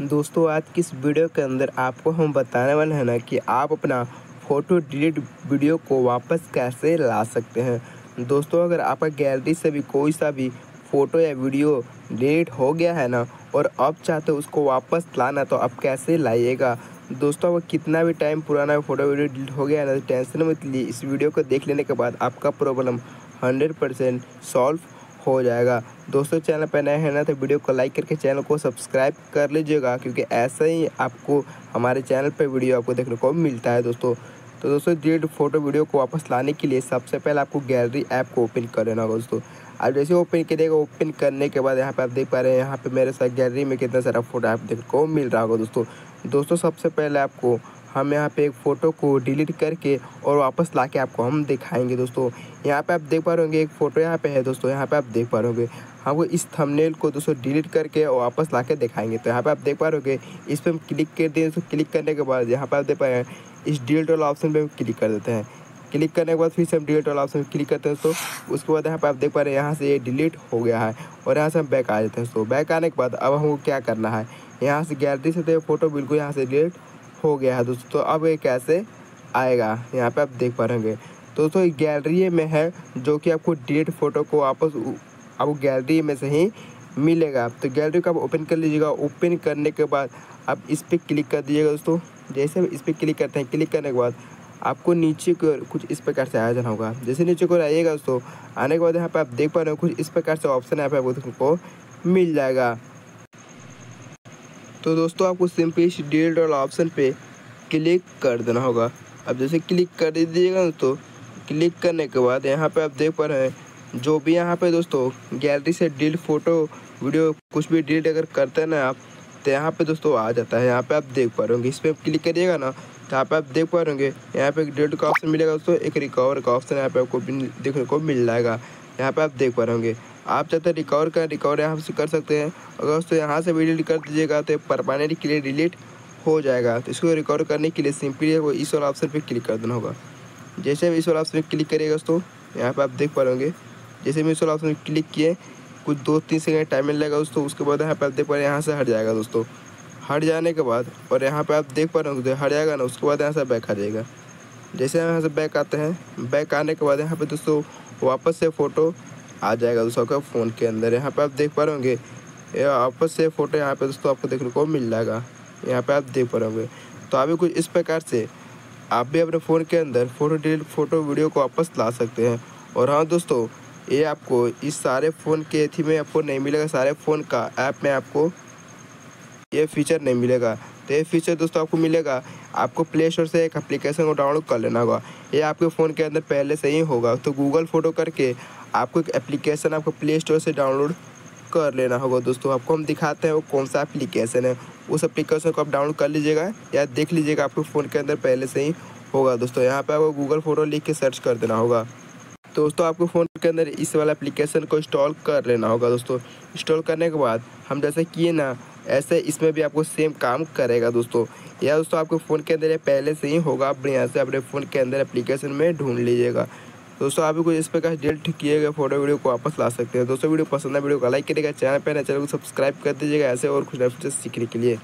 दोस्तों आज की इस वीडियो के अंदर आपको हम बताने वाले हैं ना कि आप अपना फ़ोटो डिलीट वीडियो को वापस कैसे ला सकते हैं। दोस्तों अगर आपका गैलरी से भी कोई सा भी फ़ोटो या वीडियो डिलीट हो गया है ना और आप चाहते हो उसको वापस लाना तो आप कैसे लाइएगा। दोस्तों अगर कितना भी टाइम पुराना फ़ोटो वीडियो डिलीट हो गया है ना तो टेंशन मत लीजिए, इस वीडियो को देख लेने के बाद आपका प्रॉब्लम 100% सॉल्व हो जाएगा। दोस्तों चैनल पर नए हैं ना तो वीडियो को लाइक करके चैनल को सब्सक्राइब कर लीजिएगा, क्योंकि ऐसा ही आपको हमारे चैनल पर वीडियो आपको देखने को मिलता है। दोस्तों तो दोस्तों डिलीट फ़ोटो वीडियो को वापस लाने के लिए सबसे पहले आपको गैलरी ऐप को ओपन कर लेना होगा। दोस्तों आप जैसे ओपन करिएगा, ओपन करने के बाद यहाँ पे आप देख पा रहे हैं यहाँ पे मेरे साथ गैलरी में कितना सारा फोटो आप देखने को मिल रहा होगा। दोस्तों सबसे पहले आपको हम यहाँ पे एक फ़ोटो को डिलीट करके और वापस लाके आपको हम दिखाएंगे। दोस्तों यहाँ पे आप देख पा रहे होंगे एक फ़ोटो यहाँ पे है। दोस्तों यहाँ पे आप देख पा रहे होंगे हमको इस थंबनेल को दोस्तों डिलीट करके और वापस लाके दिखाएंगे। तो यहाँ पे आप देख पा रहे होंगे इस पर हम क्लिक कर दें। तो क्लिक करने के बाद यहाँ पर आप देख पा रहे हैं इस डिलीट वाला ऑप्शन पर हम क्लिक कर देते हैं। क्लिक करने के बाद फिर से हम डिलीट वाला ऑप्शन क्लिक करते हैं। दोस्तों उसके बाद यहाँ पर आप देख पा रहे हैं यहाँ से ये डिलीट हो गया है और यहाँ से हम बैक आ जाते हैं। दोस्तों बैक आने के बाद अब हमको क्या करना है, यहाँ से गैलरी से तो फोटो बिल्कुल यहाँ से डिलीट हो गया है। दोस्तों तो अब ये कैसे आएगा, यहाँ पे आप देख पा रहे होंगे दोस्तों गैलरी में है जो कि आपको डिलीट फ़ोटो को वापस आपको गैलरी में से ही मिलेगा। तो गैलरी को आप ओपन कर लीजिएगा। ओपन करने के बाद आप इस पर क्लिक कर दीजिएगा। दोस्तों जैसे इस पर क्लिक करते हैं, क्लिक करने के बाद आपको नीचे को कुछ इस प्रकार से आ जाना होगा। जैसे नीचे को आइएगा दोस्तों, आने के बाद यहाँ पर आप देख पा रहे हो कुछ इस प्रकार से ऑप्शन यहाँ पर आपको मिल जाएगा। तो दोस्तों आपको सिंपली इस डिलीट वाला ऑप्शन पे क्लिक कर देना होगा। अब जैसे क्लिक कर दीजिएगा दोस्तों, क्लिक करने के बाद यहाँ पे आप देख पा रहे हैं जो भी यहाँ पे दोस्तों गैलरी से डिलीट फ़ोटो वीडियो कुछ भी डिलीट अगर करते हैं ना आप तो यहाँ पे दोस्तों आ जाता है। यहाँ पे आप देख पा रहे होंगे इस पर क्लिक करिएगा ना तो यहाँ पर आप देख पा रहे होंगे यहाँ पर एक डिलीट का ऑप्शन मिलेगा। दोस्तों एक रिकवर का ऑप्शन यहाँ पर आपको देखने को मिल जाएगा। यहाँ पर आप देख पा रहे होंगे आप चाहते हैं रिकवर यहाँ से कर सकते हैं। अगर उसको यहाँ से भी डिलीट कर दीजिएगा तो परमानेंट के लिए डिलीट हो जाएगा। तो इसको रिकवर करने के लिए सिंपली आपको इस वाला ऑप्शन पे क्लिक कर देना होगा। जैसे भी इस वाला ऑप्शन पे क्लिक करिएगा दोस्तों, यहाँ पर आप देख पा रहे होंगे जैसे भी इस वाला ऑप्शन पर क्लिक किए कुछ 2-3 सेकेंड टाइम मिलेगा दोस्तों। उसके बाद यहाँ पर आप देख पा रहे हैं यहाँ से हट जाएगा। दोस्तों हट जाने के बाद और यहाँ पर आप देख पा रहे होंगे हट जाएगा ना, उसके बाद यहाँ से बैक आ जाएगा। जैसे यहाँ से बैक आते हैं, बैक आने के बाद यहाँ पर दोस्तों वापस से फ़ोटो आ जाएगा दोस्तों आपका फ़ोन के अंदर। यहाँ पे आप देख पा रहे होंगे वापस से फ़ोटो यहाँ पे दोस्तों आपको देखने को मिल जाएगा। यहाँ पे आप देख पा रहे होंगे तो आप भी कुछ इस प्रकार से आप भी अपने फ़ोन के अंदर फ़ोटो डिलीट फ़ोटो वीडियो को वापस ला सकते हैं। और हाँ दोस्तों ये आपको इस सारे फ़ोन के थी में आपको नहीं मिलेगा, सारे फ़ोन का ऐप में आपको ये फीचर नहीं मिलेगा। तो ये फीचर दोस्तों आपको मिलेगा, आपको प्ले स्टोर से एक एप्लीकेशन को डाउनलोड कर लेना होगा। ये आपके फ़ोन के अंदर पहले से ही होगा। तो गूगल फ़ोटो करके आपको एक एप्लीकेशन आपको प्ले स्टोर से डाउनलोड कर लेना होगा। दोस्तों आपको हम दिखाते हैं वो कौन सा एप्लीकेशन है, उस एप्लीकेशन को आप डाउनलोड कर लीजिएगा या देख लीजिएगा, आपके फ़ोन के अंदर पहले से ही होगा। दोस्तों यहाँ पर आपको गूगल फ़ोटो लिख के सर्च कर देना होगा। दोस्तों आपको फ़ोन के अंदर इस वाला एप्लीकेशन को इंस्टॉल कर लेना होगा। दोस्तों इंस्टॉल करने के बाद हम जैसे किए ना ऐसे इसमें भी आपको सेम काम करेगा। दोस्तों या दोस्तों आपके फ़ोन के अंदर पहले से ही होगा, आप यहाँ से अपने फ़ोन के अंदर एप्लीकेशन में ढूंढ लीजिएगा। दोस्तों आप भी कुछ इस प्रकार डिलीट किए गए फ़ोटो वीडियो को वापस ला सकते हैं। दोस्तों वीडियो पसंद है वीडियो को लाइक करिएगा, चैनल पर नए चैनल को सब्सक्राइब कर दीजिएगा ऐसे और कुछ नए फीचर्स सीखने के लिए।